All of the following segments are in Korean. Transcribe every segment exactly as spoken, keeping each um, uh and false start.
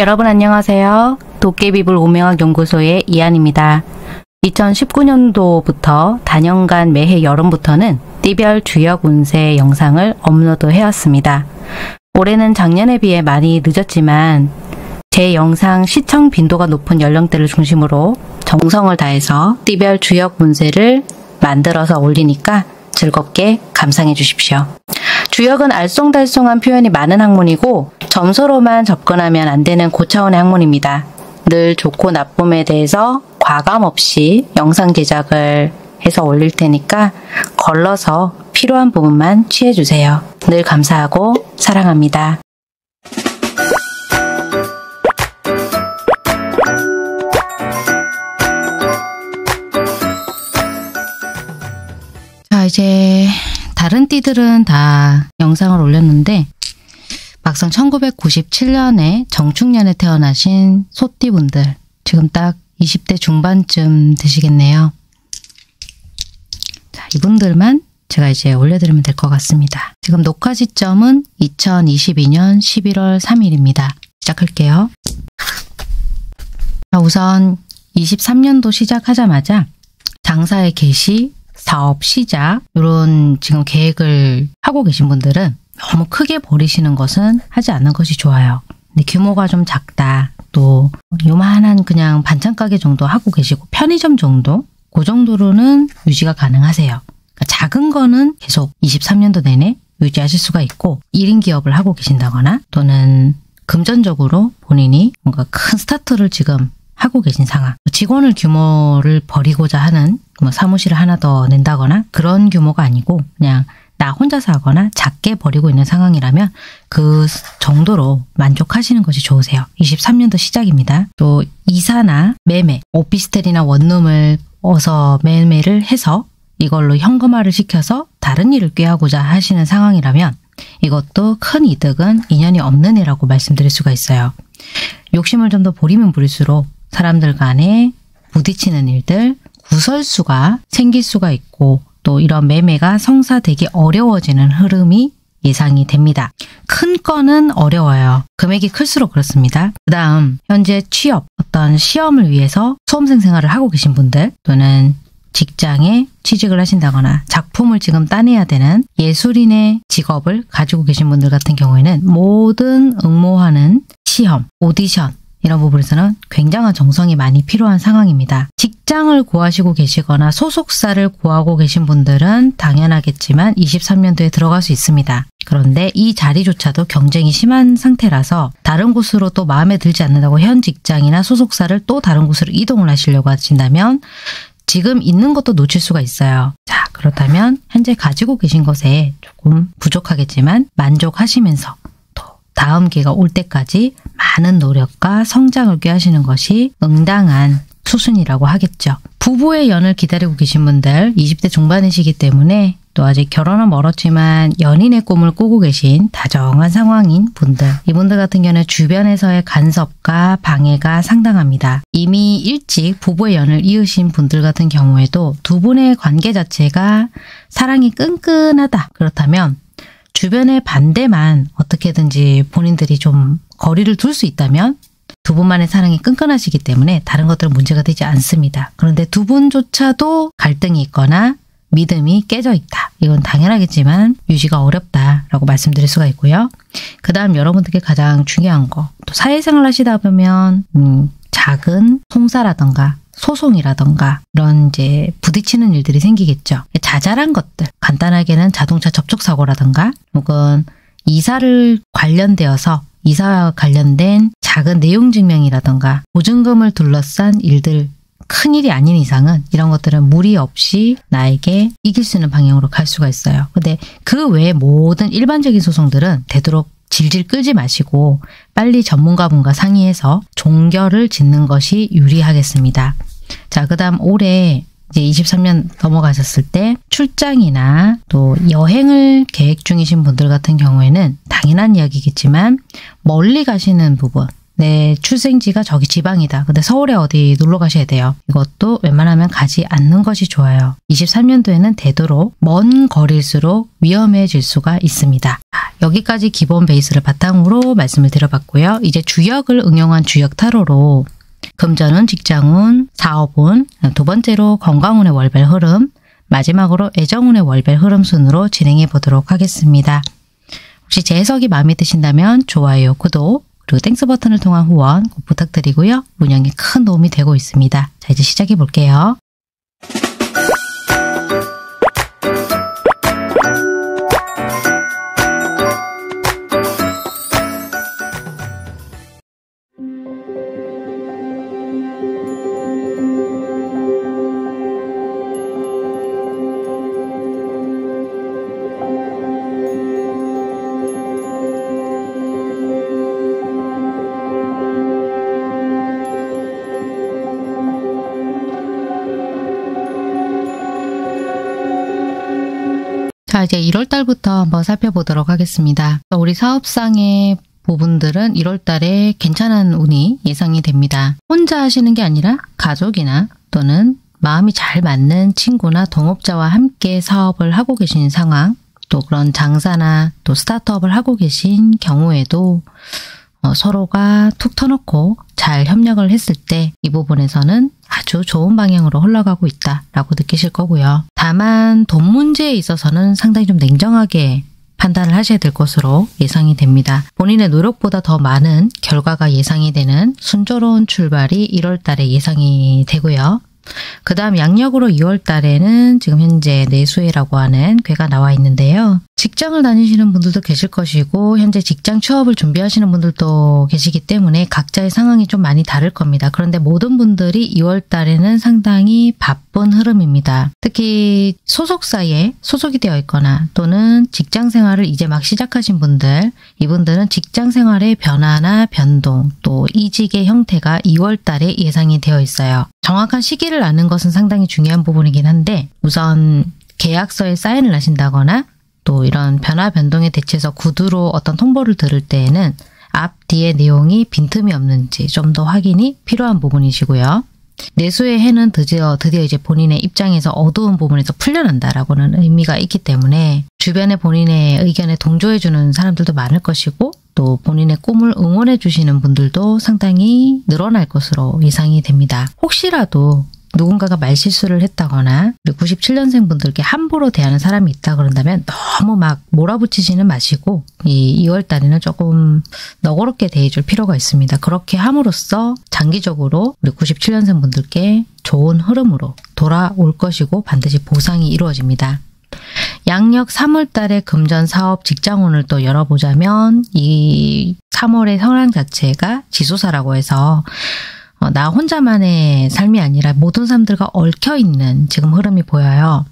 여러분 안녕하세요. 도깨비불 오명학 연구소의 이한입니다. 이천십구년도부터 단연간 매해 여름부터는 띠별 주역 운세 영상을 업로드해왔습니다. 올해는 작년에 비해 많이 늦었지만 제 영상 시청 빈도가 높은 연령대를 중심으로 정성을 다해서 띠별 주역 운세를 만들어서 올리니까 즐겁게 감상해 주십시오. 주역은 알쏭달쏭한 표현이 많은 학문이고 점수로만 접근하면 안 되는 고차원의 학문입니다. 늘 좋고 나쁨에 대해서 과감 없이 영상 제작을 해서 올릴 테니까 걸러서 필요한 부분만 취해주세요. 늘 감사하고 사랑합니다. 자, 이제 다른 띠들은 다 영상을 올렸는데 막상 천구백구십칠년에 정축년에 태어나신 소띠분들, 지금 딱 이십대 중반쯤 되시겠네요. 자, 이분들만 제가 이제 올려드리면 될 것 같습니다. 지금 녹화 시점은 이천이십이년 십일월 삼일입니다. 시작할게요. 자, 우선 이십삼년도 시작하자마자 장사의 개시, 사업 시작, 이런 지금 계획을 하고 계신 분들은 너무 크게 버리시는 것은 하지 않는 것이 좋아요. 근데 규모가 좀 작다, 또 요만한 그냥 반찬 가게 정도 하고 계시고 편의점 정도, 그 정도로는 유지가 가능하세요. 그러니까 작은 거는 계속 이십삼년도 내내 유지하실 수가 있고, 일인 기업을 하고 계신다거나 또는 금전적으로 본인이 뭔가 큰 스타트를 지금 하고 계신 상황, 직원을 규모를 버리고자 하는 뭐 사무실을 하나 더 낸다거나 그런 규모가 아니고 그냥 나 혼자서 하거나 작게 버리고 있는 상황이라면 그 정도로 만족하시는 것이 좋으세요. 이십삼년도 시작입니다. 또 이사나 매매, 오피스텔이나 원룸을 어서 매매를 해서 이걸로 현금화를 시켜서 다른 일을 꾀하고자 하시는 상황이라면 이것도 큰 이득은 인연이 없는 애라고 말씀드릴 수가 있어요. 욕심을 좀 더 부리면 부릴수록 사람들 간에 부딪히는 일들, 구설수가 생길 수가 있고 또 이런 매매가 성사되기 어려워지는 흐름이 예상이 됩니다. 큰 건은 어려워요. 금액이 클수록 그렇습니다. 그 다음 현재 취업, 어떤 시험을 위해서 수험생 생활을 하고 계신 분들, 또는 직장에 취직을 하신다거나 작품을 지금 따내야 되는 예술인의 직업을 가지고 계신 분들 같은 경우에는 모든 응모하는 시험, 오디션, 이런 부분에서는 굉장한 정성이 많이 필요한 상황입니다. 직장을 구하시고 계시거나 소속사를 구하고 계신 분들은 당연하겠지만 이십삼년도에 들어갈 수 있습니다. 그런데 이 자리조차도 경쟁이 심한 상태라서 다른 곳으로 또 마음에 들지 않는다고 현 직장이나 소속사를 또 다른 곳으로 이동을 하시려고 하신다면 지금 있는 것도 놓칠 수가 있어요. 자, 그렇다면 현재 가지고 계신 것에 조금 부족하겠지만 만족하시면서 다음 기회가 올 때까지 많은 노력과 성장을 꾀하시는 것이 응당한 수순이라고 하겠죠. 부부의 연을 기다리고 계신 분들, 이십대 중반이시기 때문에 또 아직 결혼은 멀었지만 연인의 꿈을 꾸고 계신 다정한 상황인 분들, 이분들 같은 경우는 주변에서의 간섭과 방해가 상당합니다. 이미 일찍 부부의 연을 이으신 분들 같은 경우에도 두 분의 관계 자체가 사랑이 끈끈하다, 그렇다면 주변의 반대만 어떻게든지 본인들이 좀 거리를 둘 수 있다면 두 분만의 사랑이 끈끈하시기 때문에 다른 것들은 문제가 되지 않습니다. 그런데 두 분조차도 갈등이 있거나 믿음이 깨져 있다, 이건 당연하겠지만 유지가 어렵다라고 말씀드릴 수가 있고요. 그 다음 여러분들께 가장 중요한 거, 또 사회생활 하시다 보면 음, 작은 송사라던가 소송이라던가 이런 이제 부딪히는 일들이 생기겠죠. 자잘한 것들, 간단하게는 자동차 접촉사고라던가 혹은 이사를 관련되어서 이사와 관련된 작은 내용증명이라던가 보증금을 둘러싼 일들, 큰일이 아닌 이상은 이런 것들은 무리 없이 나에게 이길 수 있는 방향으로 갈 수가 있어요. 근데 그 외에 모든 일반적인 소송들은 되도록 질질 끌지 마시고 빨리 전문가분과 상의해서 종결을 짓는 것이 유리하겠습니다. 자, 그 다음 올해 이제 이십삼년 넘어가셨을 때 출장이나 또 여행을 계획 중이신 분들 같은 경우에는 당연한 이야기겠지만 멀리 가시는 부분, 내 출생지가 저기 지방이다. 근데 서울에 어디 놀러 가셔야 돼요. 이것도 웬만하면 가지 않는 것이 좋아요. 이십삼 년도에는 되도록 먼 거리일수록 위험해질 수가 있습니다. 여기까지 기본 베이스를 바탕으로 말씀을 드려봤고요. 이제 주역을 응용한 주역 타로로 금전운, 직장운, 사업운, 두 번째로 건강운의 월별 흐름, 마지막으로 애정운의 월별 흐름 순으로 진행해 보도록 하겠습니다. 혹시 제 해석이 마음에 드신다면 좋아요, 구독, 그리고 땡스 버튼을 통한 후원 꼭 부탁드리고요. 운영에 큰 도움이 되고 있습니다. 자, 이제 시작해 볼게요. 자, 이제 일월 달부터 한번 살펴보도록 하겠습니다. 우리 사업상의 부분들은 일월 달에 괜찮은 운이 예상이 됩니다. 혼자 하시는 게 아니라 가족이나 또는 마음이 잘 맞는 친구나 동업자와 함께 사업을 하고 계신 상황, 또 그런 장사나 또 스타트업을 하고 계신 경우에도 어, 서로가 툭 터놓고 잘 협력을 했을 때 이 부분에서는 아주 좋은 방향으로 흘러가고 있다라고 느끼실 거고요. 다만 돈 문제에 있어서는 상당히 좀 냉정하게 판단을 하셔야 될 것으로 예상이 됩니다. 본인의 노력보다 더 많은 결과가 예상이 되는 순조로운 출발이 일월 달에 예상이 되고요. 그 다음 양력으로 이월 달에는 지금 현재 내수해라고 하는 괘가 나와 있는데요. 직장을 다니시는 분들도 계실 것이고 현재 직장 취업을 준비하시는 분들도 계시기 때문에 각자의 상황이 좀 많이 다를 겁니다. 그런데 모든 분들이 이월 달에는 상당히 바쁜 흐름입니다. 특히 소속사에 소속이 되어 있거나 또는 직장 생활을 이제 막 시작하신 분들, 이분들은 직장 생활의 변화나 변동, 또 이직의 형태가 이월 달에 예상이 되어 있어요. 정확한 시기를 아는 것은 상당히 중요한 부분이긴 한데 우선 계약서에 사인을 하신다거나 또 이런 변화 변동에 대체해서 구두로 어떤 통보를 들을 때에는 앞, 뒤의 내용이 빈틈이 없는지 좀 더 확인이 필요한 부분이시고요. 내수의 해는 드디어, 드디어 이제 본인의 입장에서 어두운 부분에서 풀려난다라고는 의미가 있기 때문에 주변에 본인의 의견에 동조해주는 사람들도 많을 것이고 또 본인의 꿈을 응원해 주시는 분들도 상당히 늘어날 것으로 예상이 됩니다. 혹시라도 누군가가 말실수를 했다거나 구십칠 년생 분들께 함부로 대하는 사람이 있다 그런다면 너무 막 몰아붙이지는 마시고 이 2월 달에는 조금 너그럽게 대해줄 필요가 있습니다. 그렇게 함으로써 장기적으로 우리 구십칠 년생 분들께 좋은 흐름으로 돌아올 것이고 반드시 보상이 이루어집니다. 양력 삼월 달에 금전 사업 직장운을 또 열어보자면 이 삼월의 성향 자체가 지수사라고 해서 어, 나 혼자만의 삶이 아니라 모든 사람들과 얽혀있는 지금 흐름이 보여요.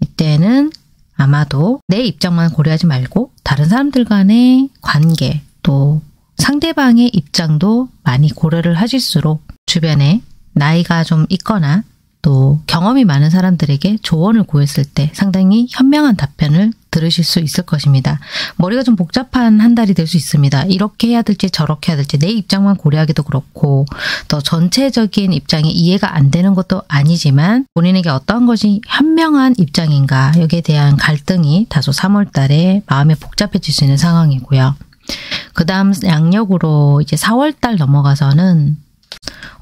이때는 아마도 내 입장만 고려하지 말고 다른 사람들 간의 관계 또 상대방의 입장도 많이 고려를 하실수록 주변에 나이가 좀 있거나 또 경험이 많은 사람들에게 조언을 구했을 때 상당히 현명한 답변을 들으실 수 있을 것입니다. 머리가 좀 복잡한 한 달이 될 수 있습니다. 이렇게 해야 될지 저렇게 해야 될지 내 입장만 고려하기도 그렇고 또 전체적인 입장이 이해가 안 되는 것도 아니지만 본인에게 어떤 것이 현명한 입장인가 여기에 대한 갈등이 다소 삼월 달에 마음이 복잡해질 수 있는 상황이고요. 그 다음 양력으로 이제 사월 달 넘어가서는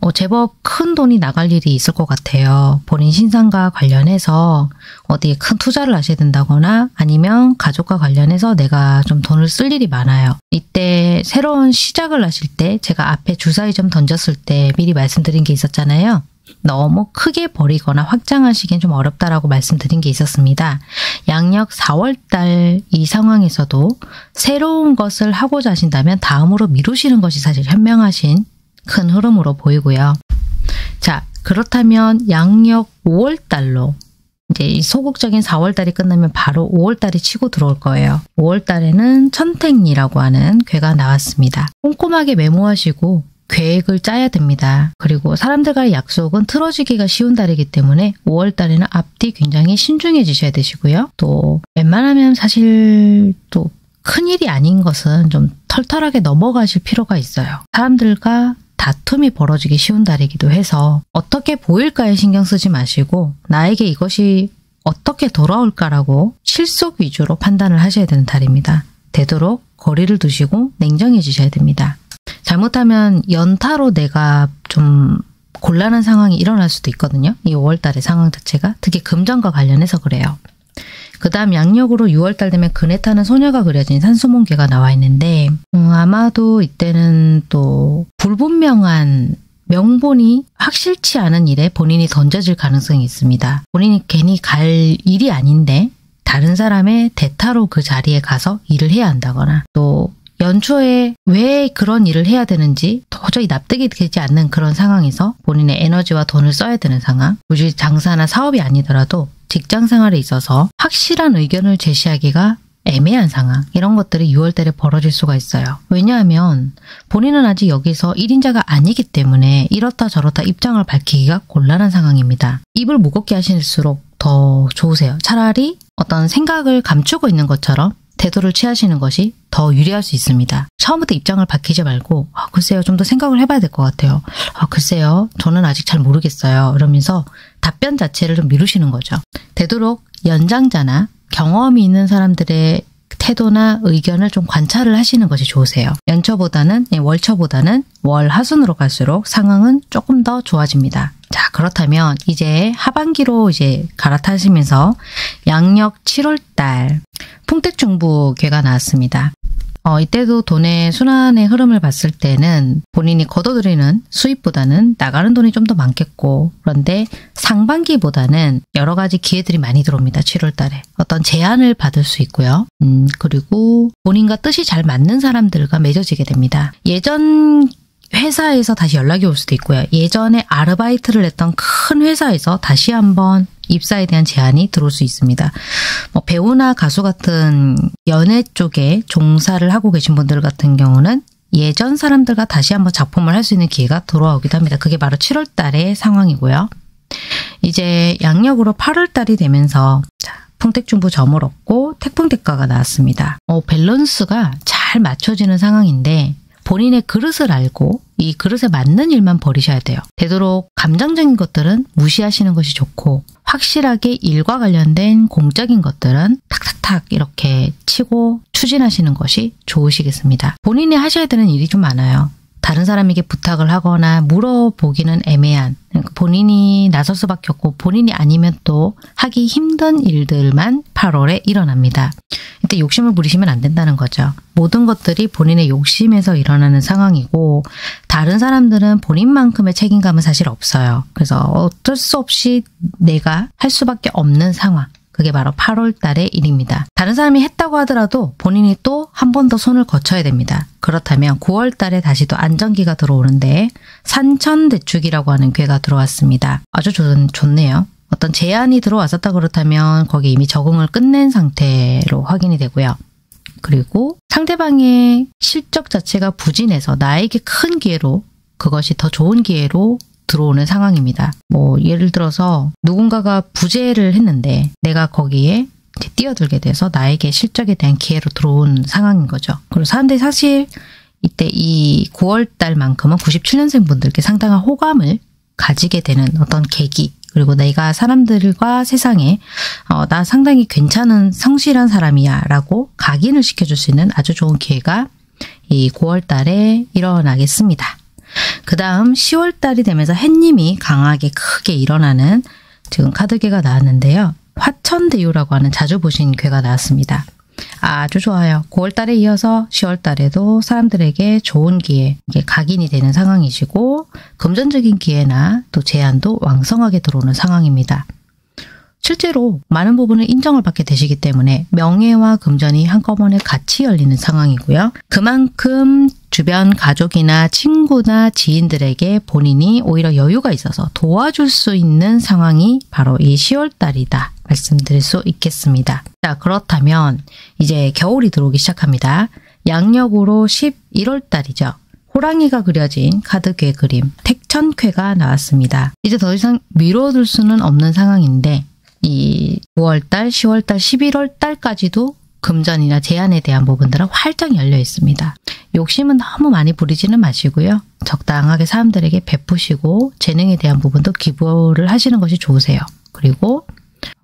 어, 제법 큰 돈이 나갈 일이 있을 것 같아요. 본인 신상과 관련해서 어디에 큰 투자를 하셔야 된다거나 아니면 가족과 관련해서 내가 좀 돈을 쓸 일이 많아요. 이때 새로운 시작을 하실 때 제가 앞에 주사위 좀 던졌을 때 미리 말씀드린 게 있었잖아요. 너무 크게 버리거나 확장하시기엔 좀 어렵다라고 말씀드린 게 있었습니다. 양력 사월 달 이 상황에서도 새로운 것을 하고자 하신다면 다음으로 미루시는 것이 사실 현명하신 큰 흐름으로 보이고요. 자, 그렇다면 양력 오월 달로 이제 소극적인 사월 달이 끝나면 바로 오월 달이 치고 들어올 거예요. 오월 달에는 천택리라고 하는 괘가 나왔습니다. 꼼꼼하게 메모하시고 계획을 짜야 됩니다. 그리고 사람들과의 약속은 틀어지기가 쉬운 달이기 때문에 오월 달에는 앞뒤 굉장히 신중해지셔야 되시고요. 또 웬만하면 사실 또 큰일이 아닌 것은 좀 털털하게 넘어가실 필요가 있어요. 사람들과 다툼이 벌어지기 쉬운 달이기도 해서 어떻게 보일까에 신경 쓰지 마시고 나에게 이것이 어떻게 돌아올까라고 실속 위주로 판단을 하셔야 되는 달입니다. 되도록 거리를 두시고 냉정해지셔야 됩니다. 잘못하면 연타로 내가 좀 곤란한 상황이 일어날 수도 있거든요. 이 오월달의 상황 자체가 특히 금전과 관련해서 그래요. 그 다음 양력으로 유월달 되면 그네 타는 소녀가 그려진 산수몽개가 나와 있는데 음, 아마도 이때는 또 불분명한 명분이 확실치 않은 일에 본인이 던져질 가능성이 있습니다. 본인이 괜히 갈 일이 아닌데 다른 사람의 대타로 그 자리에 가서 일을 해야 한다거나 또 연초에 왜 그런 일을 해야 되는지 도저히 납득이 되지 않는 그런 상황에서 본인의 에너지와 돈을 써야 되는 상황, 굳이 장사나 사업이 아니더라도 직장 생활에 있어서 확실한 의견을 제시하기가 애매한 상황, 이런 것들이 유월달에 벌어질 수가 있어요. 왜냐하면 본인은 아직 여기서 일인자가 아니기 때문에 이렇다 저렇다 입장을 밝히기가 곤란한 상황입니다. 입을 무겁게 하실수록 더 좋으세요. 차라리 어떤 생각을 감추고 있는 것처럼 태도를 취하시는 것이 더 유리할 수 있습니다. 처음부터 입장을 밝히지 말고 아, 글쎄요, 좀 더 생각을 해봐야 될 것 같아요. 아, 글쎄요, 저는 아직 잘 모르겠어요. 이러면서 답변 자체를 좀 미루시는 거죠. 되도록 연장자나 경험이 있는 사람들의 태도나 의견을 좀 관찰을 하시는 것이 좋으세요. 연초보다는, 월초보다는 월 하순으로 갈수록 상황은 조금 더 좋아집니다. 자, 그렇다면 이제 하반기로 이제 갈아타시면서 양력 칠월달 풍택중부괴가 나왔습니다. 어, 이때도 돈의 순환의 흐름을 봤을 때는 본인이 걷어들이는 수입보다는 나가는 돈이 좀 더 많겠고, 그런데 상반기보다는 여러 가지 기회들이 많이 들어옵니다. 칠월달에 어떤 제안을 받을 수 있고요. 음, 그리고 본인과 뜻이 잘 맞는 사람들과 맺어지게 됩니다. 예전 회사에서 다시 연락이 올 수도 있고요. 예전에 아르바이트를 했던 큰 회사에서 다시 한번 입사에 대한 제안이 들어올 수 있습니다. 뭐 배우나 가수 같은 연예 쪽에 종사를 하고 계신 분들 같은 경우는 예전 사람들과 다시 한번 작품을 할 수 있는 기회가 돌아오기도 합니다. 그게 바로 칠월달의 상황이고요. 이제 양력으로 팔월달이 되면서 풍택중부 점을 얻고 태풍대가가 나왔습니다. 어, 밸런스가 잘 맞춰지는 상황인데 본인의 그릇을 알고 이 그릇에 맞는 일만 벌이셔야 돼요. 되도록 감정적인 것들은 무시하시는 것이 좋고 확실하게 일과 관련된 공적인 것들은 탁탁탁 이렇게 치고 추진하시는 것이 좋으시겠습니다. 본인이 하셔야 되는 일이 좀 많아요. 다른 사람에게 부탁을 하거나 물어보기는 애매한, 본인이 나설 수밖에 없고 본인이 아니면 또 하기 힘든 일들만 팔월에 일어납니다. 이때 욕심을 부리시면 안 된다는 거죠. 모든 것들이 본인의 욕심에서 일어나는 상황이고 다른 사람들은 본인만큼의 책임감은 사실 없어요. 그래서 어쩔 수 없이 내가 할 수밖에 없는 상황. 그게 바로 팔월달의 일입니다. 다른 사람이 했다고 하더라도 본인이 또 한 번 더 손을 거쳐야 됩니다. 그렇다면 구월달에 다시 또 안정기가 들어오는데 산천대축이라고 하는 괴가 들어왔습니다. 아주 좋, 좋네요. 어떤 제안이 들어왔었다 그렇다면 거기에 이미 적응을 끝낸 상태로 확인이 되고요. 그리고 상대방의 실적 자체가 부진해서 나에게 큰 기회로, 그것이 더 좋은 기회로 들어오는 상황입니다. 뭐 예를 들어서 누군가가 부재를 했는데 내가 거기에 이제 뛰어들게 돼서 나에게 실적에 대한 기회로 들어온 상황인 거죠. 그리고 사람들이 사실 이때 이 구월달만큼은 구십칠년생 분들께 상당한 호감을 가지게 되는 어떤 계기, 그리고 내가 사람들과 세상에 어, 나 상당히 괜찮은 성실한 사람이야 라고 각인을 시켜줄 수 있는 아주 좋은 기회가 이 구월달에 일어나겠습니다. 그 다음 시월달이 되면서 햇님이 강하게 크게 일어나는 지금 카드괴가 나왔는데요. 화천대유라고 하는 자주 보신 괴가 나왔습니다. 아주 좋아요. 구월달에 이어서 시월달에도 사람들에게 좋은 기회, 이게 각인이 되는 상황이시고 금전적인 기회나 또 제안도 왕성하게 들어오는 상황입니다. 실제로 많은 부분을 인정을 받게 되시기 때문에 명예와 금전이 한꺼번에 같이 열리는 상황이고요. 그만큼 주변 가족이나 친구나 지인들에게 본인이 오히려 여유가 있어서 도와줄 수 있는 상황이 바로 이 시월달이다 말씀드릴 수 있겠습니다. 자, 그렇다면 이제 겨울이 들어오기 시작합니다. 양력으로 십일월달이죠. 호랑이가 그려진 카드괴 그림 택천쾌가 나왔습니다. 이제 더 이상 미뤄둘 수는 없는 상황인데 이 구월달, 시월달, 십일월달까지도 금전이나 제안에 대한 부분들은 활짝 열려 있습니다. 욕심은 너무 많이 부리지는 마시고요. 적당하게 사람들에게 베푸시고 재능에 대한 부분도 기부를 하시는 것이 좋으세요. 그리고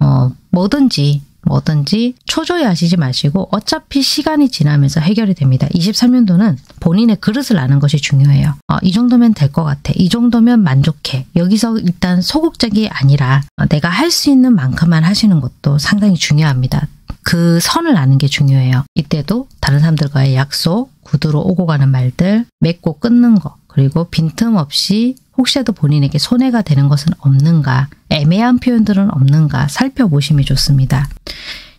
어, 뭐든지 뭐든지 초조해 하시지 마시고 어차피 시간이 지나면서 해결이 됩니다. 이십삼 년도는 본인의 그릇을 아는 것이 중요해요. 어, 이 정도면 될 것 같아. 이 정도면 만족해. 여기서 일단 소극적이 아니라 내가 할 수 있는 만큼만 하시는 것도 상당히 중요합니다. 그 선을 아는 게 중요해요. 이때도 다른 사람들과의 약속, 구두로 오고 가는 말들, 맺고 끊는 거, 그리고 빈틈없이 혹시라도 본인에게 손해가 되는 것은 없는가, 애매한 표현들은 없는가 살펴보심이 좋습니다.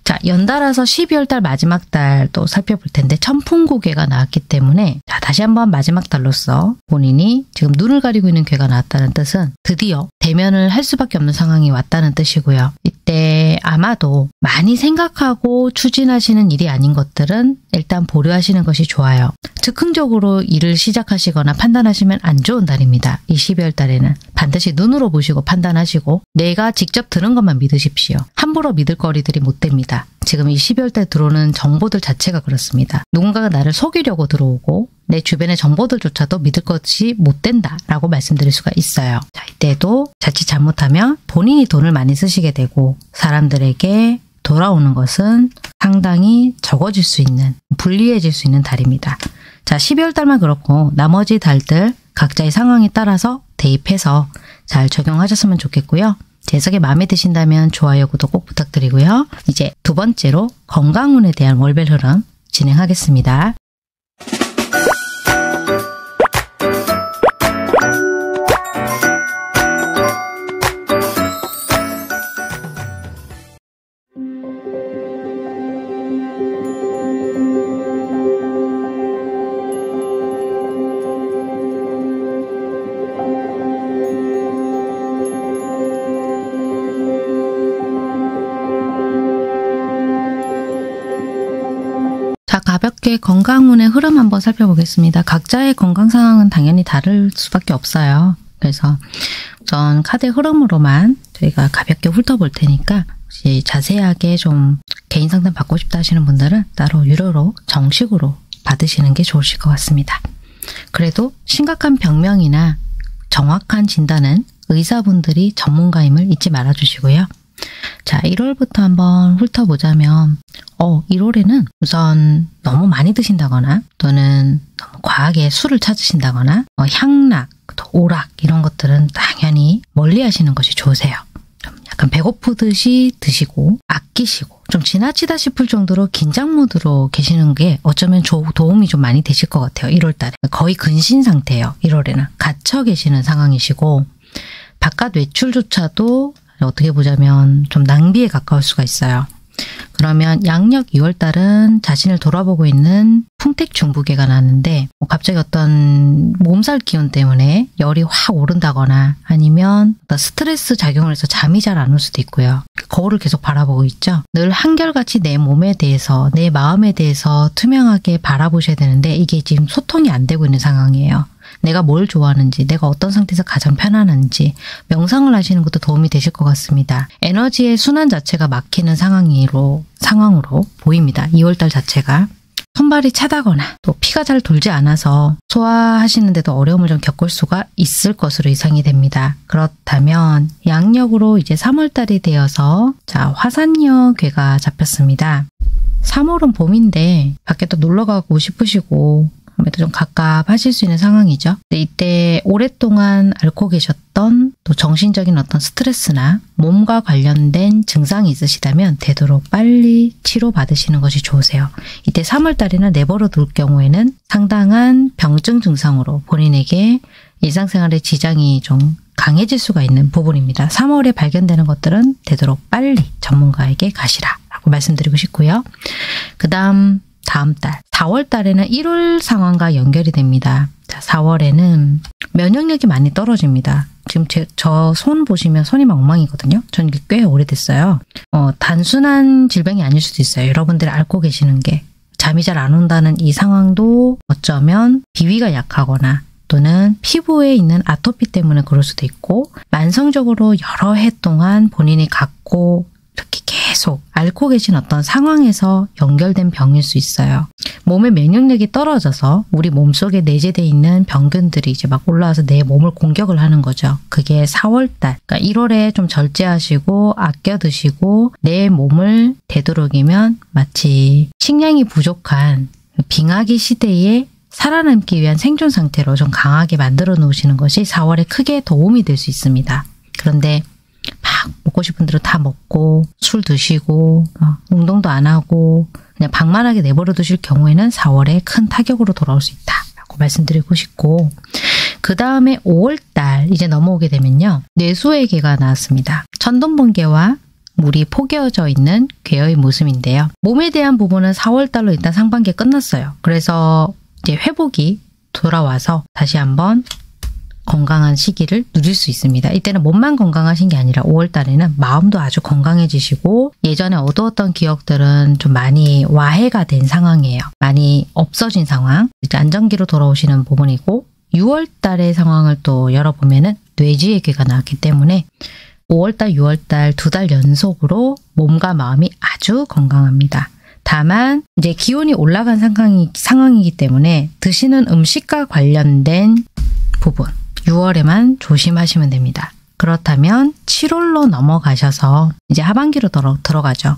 자, 연달아서 십이월 달 마지막 달도 살펴볼 텐데 천풍고괴가 나왔기 때문에 자, 다시 한번 마지막 달로서 본인이 지금 눈을 가리고 있는 괴가 나왔다는 뜻은 드디어 대면을 할 수밖에 없는 상황이 왔다는 뜻이고요. 이때 아마도 많이 생각하고 추진하시는 일이 아닌 것들은 일단 보류하시는 것이 좋아요. 즉흥적으로 일을 시작하시거나 판단하시면 안 좋은 달입니다. 이 십이월 달에는 반드시 눈으로 보시고 판단하시고 내가 직접 들은 것만 믿으십시오. 함부로 믿을 거리들이 못 됩니다. 지금 이 십이월 달 들어오는 정보들 자체가 그렇습니다. 누군가가 나를 속이려고 들어오고 내 주변의 정보들조차도 믿을 것이 못 된다라고 말씀드릴 수가 있어요. 자, 이때도 자칫 잘못하면 본인이 돈을 많이 쓰시게 되고 사람들에게 돌아오는 것은 상당히 적어질 수 있는, 불리해질 수 있는 달입니다. 자, 십이월 달만 그렇고 나머지 달들 각자의 상황에 따라서 대입해서 잘 적용하셨으면 좋겠고요. 제 해석이 마음에 드신다면 좋아요, 구독 꼭 부탁드리고요. 이제 두 번째로 건강운에 대한 월별 흐름 진행하겠습니다. 가볍게 건강운의 흐름 한번 살펴보겠습니다. 각자의 건강 상황은 당연히 다를 수밖에 없어요. 그래서 우선 카드 흐름으로만 저희가 가볍게 훑어볼 테니까 혹시 자세하게 좀 개인 상담 받고 싶다 하시는 분들은 따로 유료로 정식으로 받으시는 게 좋으실 것 같습니다. 그래도 심각한 병명이나 정확한 진단은 의사분들이 전문가임을 잊지 말아주시고요. 자, 일월부터 한번 훑어보자면 어, 일월에는 우선 너무 많이 드신다거나 또는 너무 과하게 술을 찾으신다거나 어, 향락, 오락 이런 것들은 당연히 멀리 하시는 것이 좋으세요. 좀 약간 배고프듯이 드시고 아끼시고 좀 지나치다 싶을 정도로 긴장 모드로 계시는 게 어쩌면 조, 도움이 좀 많이 되실 것 같아요. 일월 달에 거의 근신 상태예요. 일월에는 갇혀 계시는 상황이시고 바깥 외출조차도 어떻게 보자면 좀 낭비에 가까울 수가 있어요. 그러면 양력 이월 달은 자신을 돌아보고 있는 풍택중부괴가 나는데 갑자기 어떤 몸살 기운 때문에 열이 확 오른다거나 아니면 스트레스 작용을 해서 잠이 잘 안 올 수도 있고요. 거울을 계속 바라보고 있죠. 늘 한결같이 내 몸에 대해서 내 마음에 대해서 투명하게 바라보셔야 되는데 이게 지금 소통이 안 되고 있는 상황이에요. 내가 뭘 좋아하는지, 내가 어떤 상태에서 가장 편안한지 명상을 하시는 것도 도움이 되실 것 같습니다. 에너지의 순환 자체가 막히는 상황으로, 상황으로 보입니다. 이월 달 자체가. 손발이 차다거나 또 피가 잘 돌지 않아서 소화하시는데도 어려움을 좀 겪을 수가 있을 것으로 예상이 됩니다. 그렇다면 양력으로 이제 삼월 달이 되어서 자, 화산여 괴가 잡혔습니다. 삼월은 봄인데 밖에 또 놀러가고 싶으시고 좀 갑갑하실 수 있는 상황이죠. 이때 오랫동안 앓고 계셨던 또 정신적인 어떤 스트레스나 몸과 관련된 증상이 있으시다면 되도록 빨리 치료받으시는 것이 좋으세요. 이때 삼월 달이나 내버려 둘 경우에는 상당한 병증 증상으로 본인에게 일상생활에 지장이 좀 강해질 수가 있는 부분입니다. 삼월에 발견되는 것들은 되도록 빨리 전문가에게 가시라 라고 말씀드리고 싶고요. 그 다음 다음 달 사월 달에는 일월 상황과 연결이 됩니다. 자, 사월에는 면역력이 많이 떨어집니다. 지금 제, 저 손 보시면 손이 막 엉망이거든요. 전 이게 꽤 오래됐어요. 어, 단순한 질병이 아닐 수도 있어요. 여러분들이 앓고 계시는 게 잠이 잘 안 온다는 이 상황도 어쩌면 비위가 약하거나 또는 피부에 있는 아토피 때문에 그럴 수도 있고 만성적으로 여러 해 동안 본인이 갖고 특히 계속 앓고 계신 어떤 상황에서 연결된 병일 수 있어요. 몸의 면역력이 떨어져서 우리 몸속에 내재되어 있는 병균들이 이제 막 올라와서 내 몸을 공격을 하는 거죠. 그게 사월달, 그러니까 일월에 좀 절제하시고 아껴 드시고 내 몸을 되도록이면 마치 식량이 부족한 빙하기 시대에 살아남기 위한 생존 상태로 좀 강하게 만들어 놓으시는 것이 사월에 크게 도움이 될 수 있습니다. 그런데 막 먹고 싶은 대로 다 먹고 술 드시고 운동도 안 하고 그냥 방만하게 내버려 두실 경우에는 사월에 큰 타격으로 돌아올 수 있다라고 말씀드리고 싶고, 그 다음에 오월달 이제 넘어오게 되면요, 뇌수의 개가 나왔습니다. 천둥번개와 물이 포개어져 있는 괴의 모습인데요, 몸에 대한 부분은 사월달로 일단 상반기에 끝났어요. 그래서 이제 회복이 돌아와서 다시 한번 건강한 시기를 누릴 수 있습니다. 이때는 몸만 건강하신 게 아니라 오월달에는 마음도 아주 건강해지시고 예전에 어두웠던 기억들은 좀 많이 와해가 된 상황이에요. 많이 없어진 상황, 이제 안정기로 돌아오시는 부분이고, 유월달의 상황을 또 열어보면은 뇌지의 괴가 나왔기 때문에 오월달, 유월달 두 달 연속으로 몸과 마음이 아주 건강합니다. 다만 이제 기온이 올라간 상황이, 상황이기 때문에 드시는 음식과 관련된 부분 유월에만 조심하시면 됩니다. 그렇다면 칠월로 넘어가셔서 이제 하반기로 들어가죠.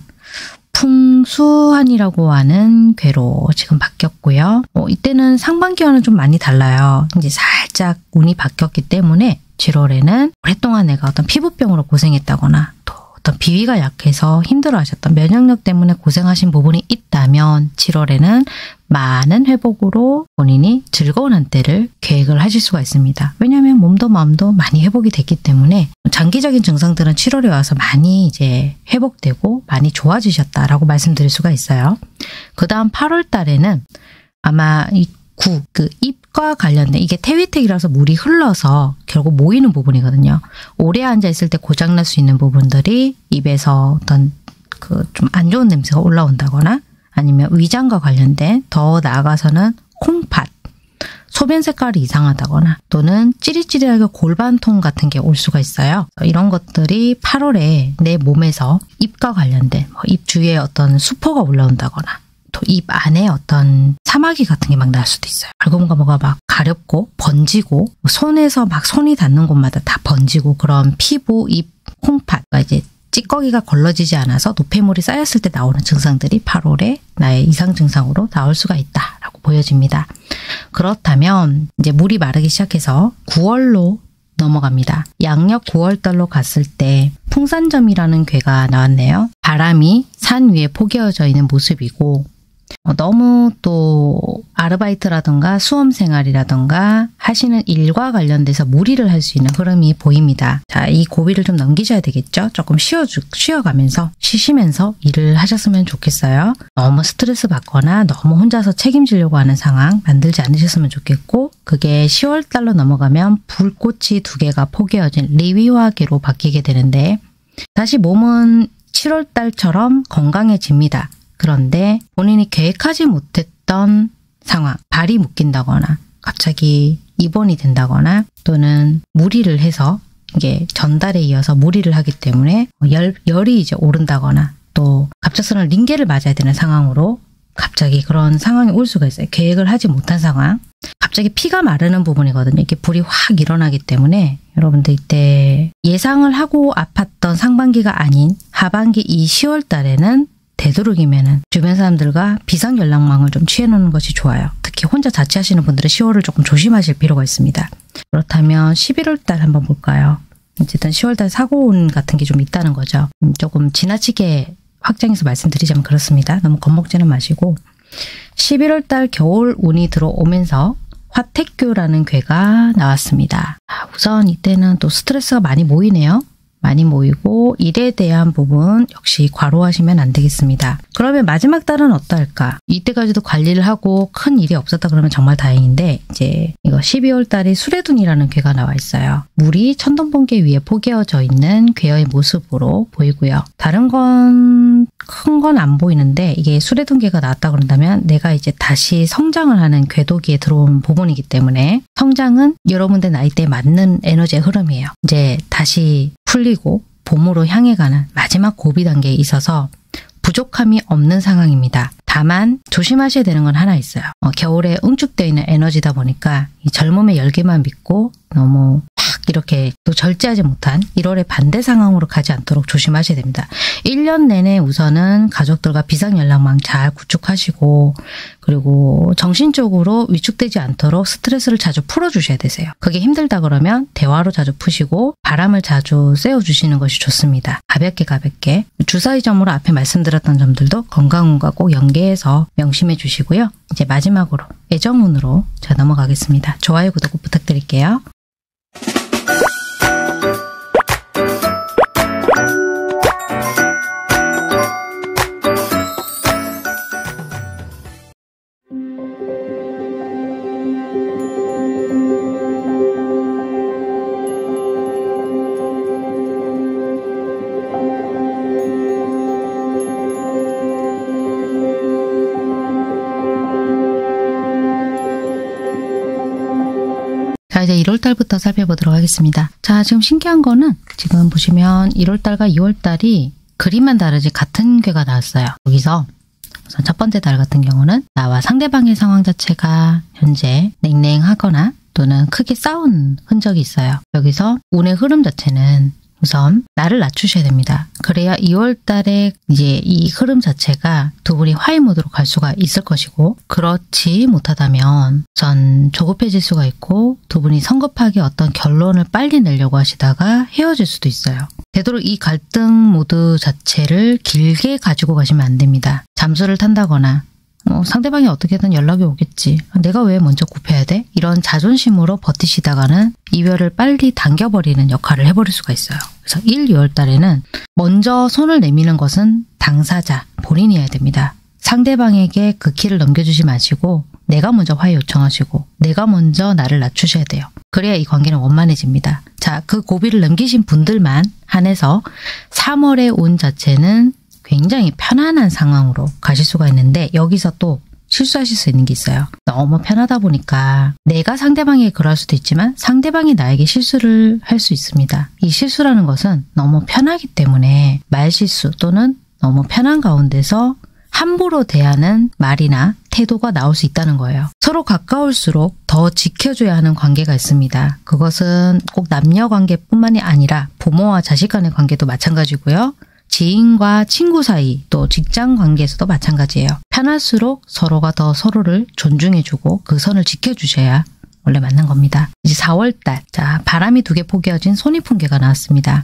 풍수한이라고 하는 괴로 지금 바뀌었고요. 어, 이때는 상반기와는 좀 많이 달라요. 이제 살짝 운이 바뀌었기 때문에 칠월에는 오랫동안 내가 어떤 피부병으로 고생했다거나 또 어떤 비위가 약해서 힘들어하셨던 면역력 때문에 고생하신 부분이 있다면 칠월에는 많은 회복으로 본인이 즐거운 한때를 계획을 하실 수가 있습니다. 왜냐하면 몸도 마음도 많이 회복이 됐기 때문에 장기적인 증상들은 칠월에 와서 많이 이제 회복되고 많이 좋아지셨다라고 말씀드릴 수가 있어요. 그 다음 팔월 달에는 아마 이 구, 그 입과 관련된, 이게 태위택이라서 물이 흘러서 결국 모이는 부분이거든요. 오래 앉아있을 때 고장날 수 있는 부분들이 입에서 어떤 그 좀 안 좋은 냄새가 올라온다거나 아니면 위장과 관련된, 더 나아가서는 콩팥, 소변 색깔이 이상하다거나 또는 찌릿찌릿하게 골반통 같은 게 올 수가 있어요. 이런 것들이 팔월에 내 몸에서 입과 관련된, 뭐 입 주위에 어떤 수포가 올라온다거나 또 입 안에 어떤 사마귀 같은 게 막 날 수도 있어요. 알고 보니까 뭐가 막 가렵고 번지고 손에서 막 손이 닿는 곳마다 다 번지고, 그런 피부, 입, 콩팥, 그러니까 이제 찌꺼기가 걸러지지 않아서 노폐물이 쌓였을 때 나오는 증상들이 팔월에 나의 이상 증상으로 나올 수가 있다라고 보여집니다. 그렇다면 이제 물이 마르기 시작해서 구월로 넘어갑니다. 양력 구월달로 갔을 때 풍산점이라는 괴가 나왔네요. 바람이 산 위에 포개어져 있는 모습이고, 너무 또 아르바이트라든가 수험생활이라든가 하시는 일과 관련돼서 무리를 할 수 있는 흐름이 보입니다. 자, 이 고비를 좀 넘기셔야 되겠죠. 조금 쉬어주, 쉬어가면서 쉬시면서 일을 하셨으면 좋겠어요. 너무 스트레스 받거나 너무 혼자서 책임지려고 하는 상황 만들지 않으셨으면 좋겠고, 그게 시월달로 넘어가면 불꽃이 두 개가 포개어진 리위화계로 바뀌게 되는데, 다시 몸은 칠월달처럼 건강해집니다. 그런데 본인이 계획하지 못했던 상황, 발이 묶인다거나 갑자기 입원이 된다거나 또는 무리를 해서 이게 전달에 이어서 무리를 하기 때문에 열, 열이 이제 오른다거나 또 갑작스러운 링겔을 맞아야 되는 상황으로 갑자기 그런 상황이 올 수가 있어요. 계획을 하지 못한 상황. 갑자기 피가 마르는 부분이거든요. 이렇게 불이 확 일어나기 때문에 여러분들 이때 예상을 하고 아팠던 상반기가 아닌 하반기 이 시월 달에는 되도록이면 주변 사람들과 비상연락망을 좀 취해놓는 것이 좋아요. 특히 혼자 자취하시는 분들은 시월을 조금 조심하실 필요가 있습니다. 그렇다면 십일월달 한번 볼까요? 어쨌든 시월달 사고운 같은 게 좀 있다는 거죠. 조금 지나치게 확장해서 말씀드리자면 그렇습니다. 너무 겁먹지는 마시고, 십일월달 겨울 운이 들어오면서 화택교라는 괴가 나왔습니다. 아, 우선 이때는 또 스트레스가 많이 모이네요. 많이 모이고 일에 대한 부분 역시 과로하시면 안 되겠습니다. 그러면 마지막 달은 어떨까? 이때까지도 관리를 하고 큰 일이 없었다 그러면 정말 다행인데, 이제 이거 십이월달이 수레둔이라는 괴가 나와 있어요. 물이 천둥번개 위에 포개어져 있는 괴의 모습으로 보이고요. 다른 건 큰 건 안 보이는데, 이게 수레둔괴가 나왔다 그런다면 내가 이제 다시 성장을 하는 궤도기에 들어온 부분이기 때문에 성장은 여러분들 나이대에 맞는 에너지의 흐름이에요. 이제 다시 풀리고 봄으로 향해 가는 마지막 고비 단계에 있어서 부족함이 없는 상황입니다. 다만 조심하셔야 되는 건 하나 있어요. 어, 겨울에 응축되어 있는 에너지다 보니까 이 젊음의 열기만 믿고 너무 딱 이렇게 또 절제하지 못한 일월의 반대 상황으로 가지 않도록 조심하셔야 됩니다. 일 년 내내 우선은 가족들과 비상연락망 잘 구축하시고 그리고 정신적으로 위축되지 않도록 스트레스를 자주 풀어주셔야 되세요. 그게 힘들다 그러면 대화로 자주 푸시고 바람을 자주 쐬어주시는 것이 좋습니다. 가볍게 가볍게 주사위점으로 앞에 말씀드렸던 점들도 건강운과 꼭 연계해서 명심해 주시고요. 이제 마지막으로 애정운으로 자 넘어가겠습니다. 좋아요, 구독 꼭 부탁드릴게요. 이제 일월달부터 살펴보도록 하겠습니다. 자, 지금 신기한 거는 지금 보시면 일월달과 이월달이 그림만 다르지 같은 괘가 나왔어요. 여기서 우선 첫 번째 달 같은 경우는 나와 상대방의 상황 자체가 현재 냉랭하거나 또는 크게 싸운 흔적이 있어요. 여기서 운의 흐름 자체는 우선 나를 낮추셔야 됩니다. 그래야 이월달에 이제 이 흐름 자체가 두 분이 화해 모드로 갈 수가 있을 것이고, 그렇지 못하다면 우선 조급해질 수가 있고 두 분이 성급하게 어떤 결론을 빨리 내려고 하시다가 헤어질 수도 있어요. 되도록 이 갈등 모드 자체를 길게 가지고 가시면 안 됩니다. 잠수를 탄다거나 뭐 상대방이 어떻게든 연락이 오겠지, 내가 왜 먼저 굽혀야 돼? 이런 자존심으로 버티시다가는 이별을 빨리 당겨버리는 역할을 해버릴 수가 있어요. 그래서 일, 이월달에는 먼저 손을 내미는 것은 당사자, 본인이어야 됩니다. 상대방에게 그 키를 넘겨주지 마시고 내가 먼저 화해 요청하시고 내가 먼저 나를 낮추셔야 돼요. 그래야 이 관계는 원만해집니다. 자, 그 고비를 넘기신 분들만 한해서 삼월의 운 자체는 굉장히 편안한 상황으로 가실 수가 있는데 여기서 또 실수하실 수 있는 게 있어요. 너무 편하다 보니까 내가 상대방에게 그럴 수도 있지만 상대방이 나에게 실수를 할 수 있습니다. 이 실수라는 것은 너무 편하기 때문에 말실수 또는 너무 편한 가운데서 함부로 대하는 말이나 태도가 나올 수 있다는 거예요. 서로 가까울수록 더 지켜줘야 하는 관계가 있습니다. 그것은 꼭 남녀 관계뿐만이 아니라 부모와 자식 간의 관계도 마찬가지고요. 지인과 친구 사이 또 직장 관계에서도 마찬가지예요. 편할수록 서로가 더 서로를 존중해주고 그 선을 지켜주셔야 원래 맞는 겁니다. 이제 사월달, 자, 바람이 두 개 포개어진 손이풍계가 나왔습니다.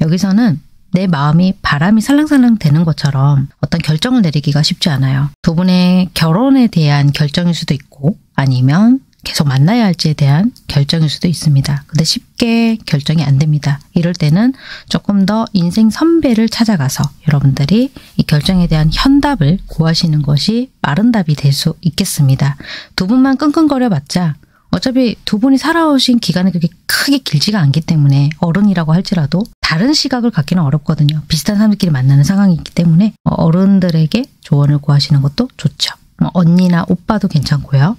여기서는 내 마음이 바람이 살랑살랑 되는 것처럼 어떤 결정을 내리기가 쉽지 않아요. 두 분의 결혼에 대한 결정일 수도 있고 아니면 계속 만나야 할지에 대한 결정일 수도 있습니다. 근데 쉽게 결정이 안 됩니다. 이럴 때는 조금 더 인생 선배를 찾아가서 여러분들이 이 결정에 대한 현답을 구하시는 것이 빠른 답이 될 수 있겠습니다. 두 분만 끙끙거려 봤자 어차피 두 분이 살아오신 기간이 그렇게 크게 길지가 않기 때문에 어른이라고 할지라도 다른 시각을 갖기는 어렵거든요. 비슷한 사람들끼리 만나는 상황이기 때문에 어른들에게 조언을 구하시는 것도 좋죠. 언니나 오빠도 괜찮고요.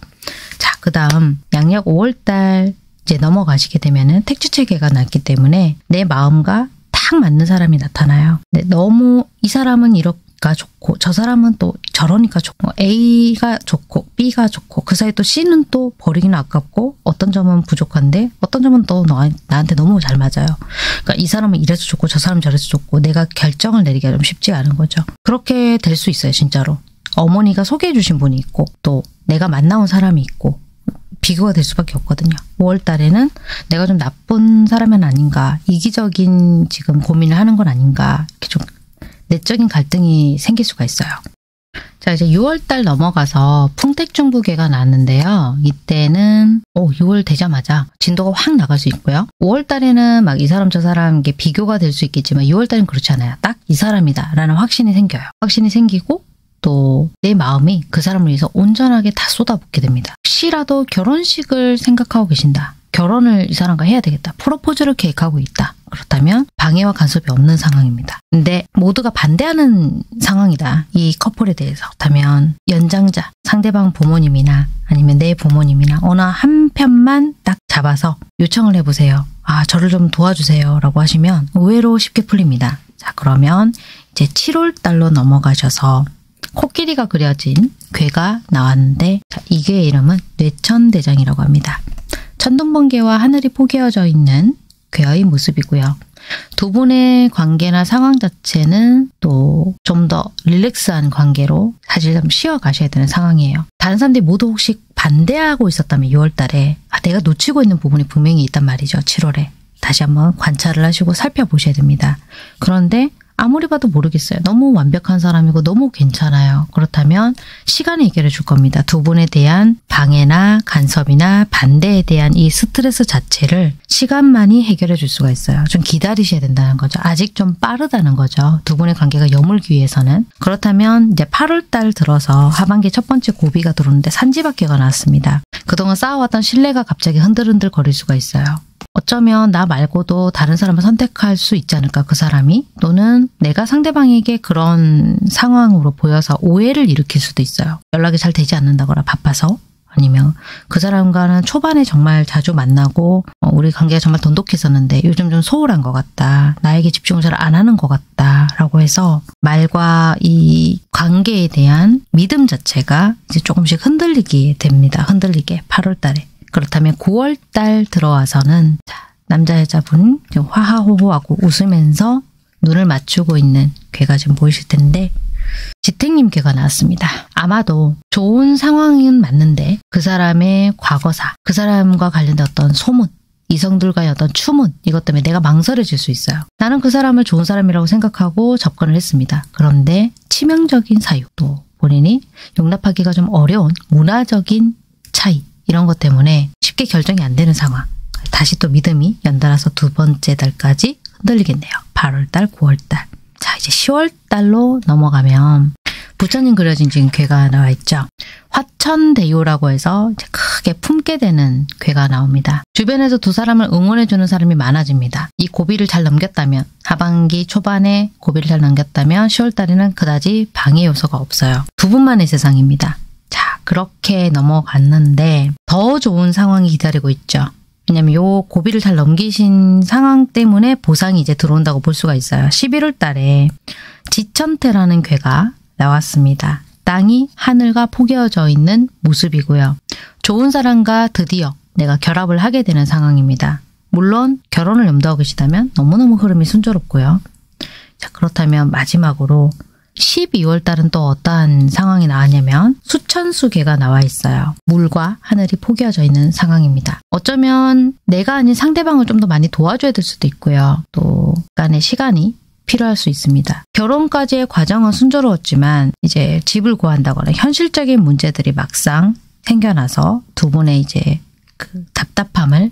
자, 그 다음 양력 오월달 이제 넘어가시게 되면은 택지체계가 났기 때문에 내 마음과 딱 맞는 사람이 나타나요. 근데 너무 이 사람은 이렇게가 좋고 저 사람은 또 저러니까 좋고 A가 좋고 B가 좋고 그 사이 또 C는 또 버리기는 아깝고 어떤 점은 부족한데 어떤 점은 또 너, 나한테 너무 잘 맞아요. 그러니까 이 사람은 이래서 좋고 저 사람은 저래서 좋고 내가 결정을 내리기가 좀 쉽지 않은 거죠. 그렇게 될 수 있어요, 진짜로. 어머니가 소개해 주신 분이 있고 또 내가 만나온 사람이 있고 비교가 될 수밖에 없거든요. 오월달에는 내가 좀 나쁜 사람은 아닌가, 이기적인 지금 고민을 하는 건 아닌가, 이렇게 좀 내적인 갈등이 생길 수가 있어요. 자, 이제 유월달 넘어가서 풍택중부계가 나왔는데요. 이때는 오, 유월 되자마자 진도가 확 나갈 수 있고요. 오월달에는 막 이 사람 저 사람 이게 비교가 될 수 있겠지만 유월달은 그렇지 않아요. 딱 이 사람이다 라는 확신이 생겨요. 확신이 생기고 또 내 마음이 그 사람을 위해서 온전하게 다 쏟아붓게 됩니다. 혹시라도 결혼식을 생각하고 계신다, 결혼을 이 사람과 해야 되겠다, 프로포즈를 계획하고 있다, 그렇다면 방해와 간섭이 없는 상황입니다. 근데 모두가 반대하는 상황이다, 이 커플에 대해서. 그렇다면 연장자, 상대방 부모님이나 아니면 내 부모님이나 어느 한 편만 딱 잡아서 요청을 해보세요. 아, 아, 저를 좀 도와주세요 라고 하시면 의외로 쉽게 풀립니다. 자, 그러면 이제 칠월달로 넘어가셔서 코끼리가 그려진 괴가 나왔는데, 자, 이 괴의 이름은 뇌천대장이라고 합니다. 천둥번개와 하늘이 포개어져 있는 괴의 모습이고요. 두 분의 관계나 상황 자체는 또 좀 더 릴렉스한 관계로 사실 좀 쉬어가셔야 되는 상황이에요. 다른 사람들이 모두 혹시 반대하고 있었다면 유월달에 아, 내가 놓치고 있는 부분이 분명히 있단 말이죠. 칠월에 다시 한번 관찰을 하시고 살펴보셔야 됩니다. 그런데 아무리 봐도 모르겠어요. 너무 완벽한 사람이고 너무 괜찮아요. 그렇다면 시간이 해결해 줄 겁니다. 두 분에 대한 방해나 간섭이나 반대에 대한 이 스트레스 자체를 시간만이 해결해 줄 수가 있어요. 좀 기다리셔야 된다는 거죠. 아직 좀 빠르다는 거죠. 두 분의 관계가 여물기 위해서는. 그렇다면 이제 팔월달 들어서 하반기 첫 번째 고비가 들어오는데 산지박해가 나왔습니다. 그동안 쌓아왔던 신뢰가 갑자기 흔들흔들 거릴 수가 있어요. 어쩌면 나 말고도 다른 사람을 선택할 수 있지 않을까, 그 사람이? 또는 내가 상대방에게 그런 상황으로 보여서 오해를 일으킬 수도 있어요. 연락이 잘 되지 않는다거나 바빠서, 아니면 그 사람과는 초반에 정말 자주 만나고 어, 우리 관계가 정말 돈독했었는데 요즘 좀 소홀한 것 같다, 나에게 집중을 잘 안 하는 것 같다 라고 해서 말과 이 관계에 대한 믿음 자체가 이제 조금씩 흔들리게 됩니다. 흔들리게 팔월달에. 그렇다면 구월달 들어와서는 남자 여자분 화하호호하고 웃으면서 눈을 맞추고 있는 괴가 지금 보이실 텐데, 지택님 괴가 나왔습니다. 아마도 좋은 상황은 맞는데 그 사람의 과거사, 그 사람과 관련된 어떤 소문, 이성들과의 어떤 추문, 이것 때문에 내가 망설여질 수 있어요. 나는 그 사람을 좋은 사람이라고 생각하고 접근을 했습니다. 그런데 치명적인 사유, 또 본인이 용납하기가 좀 어려운 문화적인 차이, 이런 것 때문에 쉽게 결정이 안 되는 상황. 다시 또 믿음이 연달아서 두 번째 달까지 흔들리겠네요. 팔월달, 구월달. 자, 이제 시월달로 넘어가면 부처님 그려진 지금 괴가 나와 있죠. 화천대유라고 해서 이제 크게 품게 되는 괴가 나옵니다. 주변에서 두 사람을 응원해주는 사람이 많아집니다. 이 고비를 잘 넘겼다면, 하반기 초반에 고비를 잘 넘겼다면 시월달에는 그다지 방해 요소가 없어요. 두 분만의 세상입니다. 자, 그렇게 넘어갔는데 더 좋은 상황이 기다리고 있죠. 왜냐면 요 고비를 잘 넘기신 상황 때문에 보상이 이제 들어온다고 볼 수가 있어요. 십일월달에 지천태라는 괴가 나왔습니다. 땅이 하늘과 포개어져 있는 모습이고요. 좋은 사람과 드디어 내가 결합을 하게 되는 상황입니다. 물론 결혼을 염두하고 계시다면 너무너무 흐름이 순조롭고요. 자, 그렇다면 마지막으로 십이월달은 또 어떠한 상황이 나왔냐면 수천수 괴가 나와 있어요. 물과 하늘이 포개어져 있는 상황입니다. 어쩌면 내가 아닌 상대방을 좀 더 많이 도와줘야 될 수도 있고요. 또 약간의 시간이 필요할 수 있습니다. 결혼까지의 과정은 순조로웠지만 이제 집을 구한다거나 현실적인 문제들이 막상 생겨나서 두 분의 이제 그 답답함을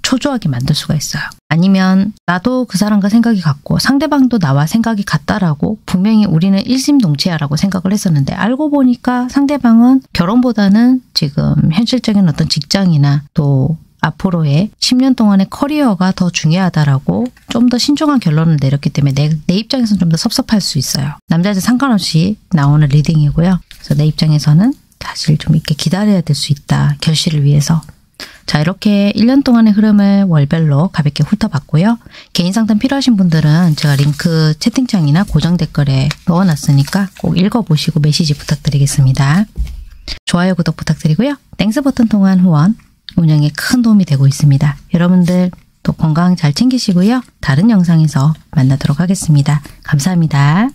초조하게 만들 수가 있어요. 아니면 나도 그 사람과 생각이 같고 상대방도 나와 생각이 같다라고 분명히 우리는 일심동체야라고 생각을 했었는데 알고 보니까 상대방은 결혼보다는 지금 현실적인 어떤 직장이나 또 앞으로의 십 년 동안의 커리어가 더 중요하다라고 좀 더 신중한 결론을 내렸기 때문에 내, 내 입장에서는 좀 더 섭섭할 수 있어요. 남자들 상관없이 나오는 리딩이고요. 그래서 내 입장에서는 사실 좀 이렇게 기다려야 될 수 있다, 결실을 위해서. 자, 이렇게 일 년 동안의 흐름을 월별로 가볍게 훑어봤고요. 개인 상담 필요하신 분들은 제가 링크 채팅창이나 고정 댓글에 넣어놨으니까 꼭 읽어보시고 메시지 부탁드리겠습니다. 좋아요, 구독 부탁드리고요. 땡스 버튼 통한 후원, 운영에 큰 도움이 되고 있습니다. 여러분들 또 건강 잘 챙기시고요. 다른 영상에서 만나도록 하겠습니다. 감사합니다.